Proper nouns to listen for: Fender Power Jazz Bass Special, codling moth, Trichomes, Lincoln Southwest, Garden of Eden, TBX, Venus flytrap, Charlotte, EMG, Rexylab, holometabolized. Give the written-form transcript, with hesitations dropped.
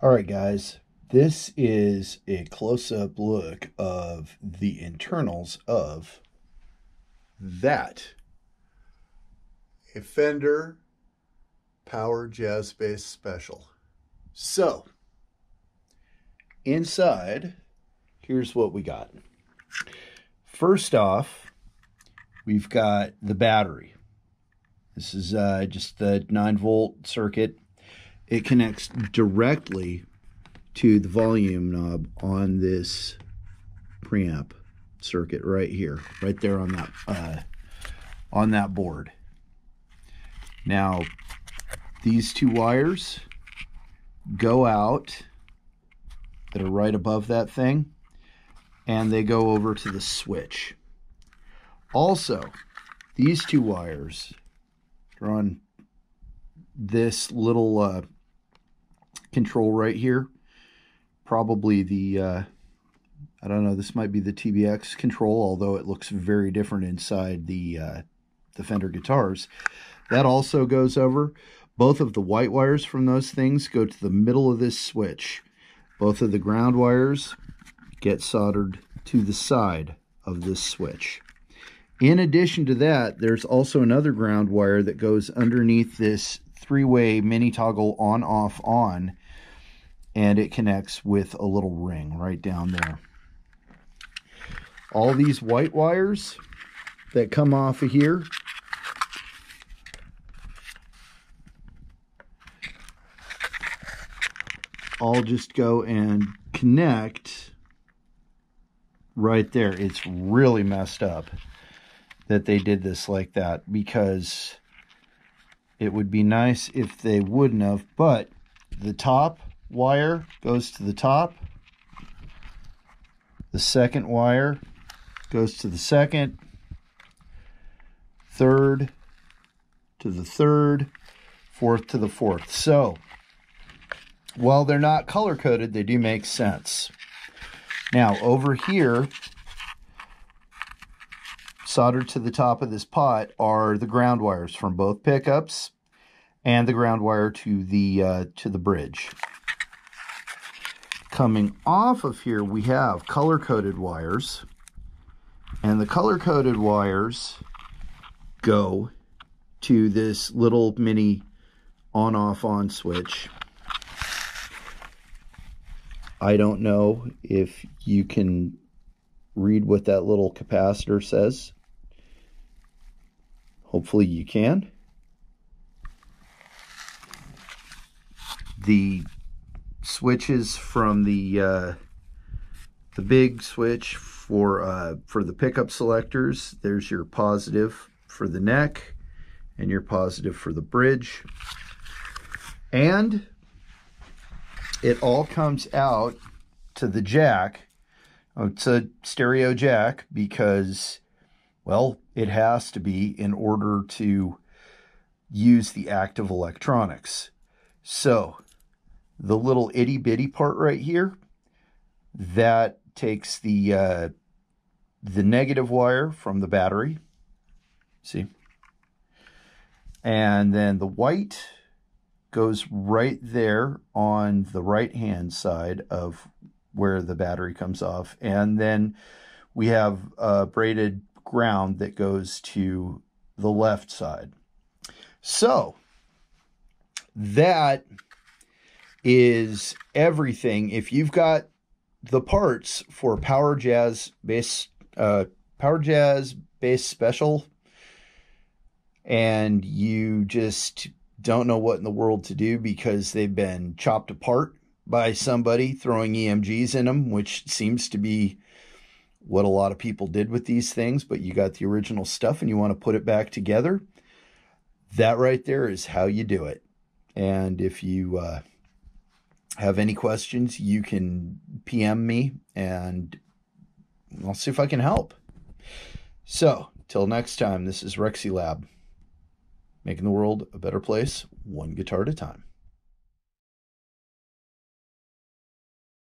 All right, guys, this is a close-up look of the internals of that. A Fender Power Jazz Bass Special. So, inside, here's what we got. First off, we've got the battery. This is just the 9-volt circuit. It connects directly to the volume knob on this preamp circuit right here, right there on that board. Now, these two wires go out that are right above that thing, and they go over to the switch. Also, these two wires are on this little control right here, probably the I don't know, this might be the TBX control, although it looks very different inside the Fender guitars. That also goes over. Both of the white wires from those things go to the middle of this switch. Both of the ground wires get soldered to the side of this switch. In addition to that, there's also another ground wire that goes underneath this three-way mini toggle on, off, on, and it connects with a little ring right down there. All these white wires that come off of here all just go and connect right there. It's really messed up that they did this like that, because it would be nice if they wouldn't have, but the top wire goes to the top, the second wire goes to the second, third to the third, fourth to the fourth. So, while they're not color-coded, they do make sense. Now, over here, soldered to the top of this pot are the ground wires from both pickups and the ground wire to the bridge. Coming off of here, we have color-coded wires, and the color-coded wires go to this little mini on-off on switch. I don't know if you can read what that little capacitor says. Hopefully you can. The switches from the big switch for the pickup selectors, there's your positive for the neck and your positive for the bridge. And it all comes out to the jack. Oh, it's a stereo jack because, well, it has to be in order to use the active electronics. So the little itty bitty part right here, that takes the negative wire from the battery, see? And then the white goes right there on the right-hand side of where the battery comes off. And then we have braided ground that goes to the left side. So that is everything. If you've got the parts for Power Jazz Bass Special, and you just don't know what in the world to do because they've been chopped apart by somebody throwing EMGs in them, which seems to be what a lot of people did with these things, but you got the original stuff and you want to put it back together, that right there is how you do it. And if you have any questions, you can PM me and I'll see if I can help. So, till next time, this is Rexylab, making the world a better place, one guitar at a time.